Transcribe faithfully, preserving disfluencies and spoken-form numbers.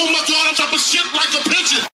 Oh my God, I'm dropping shit like a pigeon.